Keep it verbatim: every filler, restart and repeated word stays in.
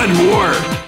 Good work!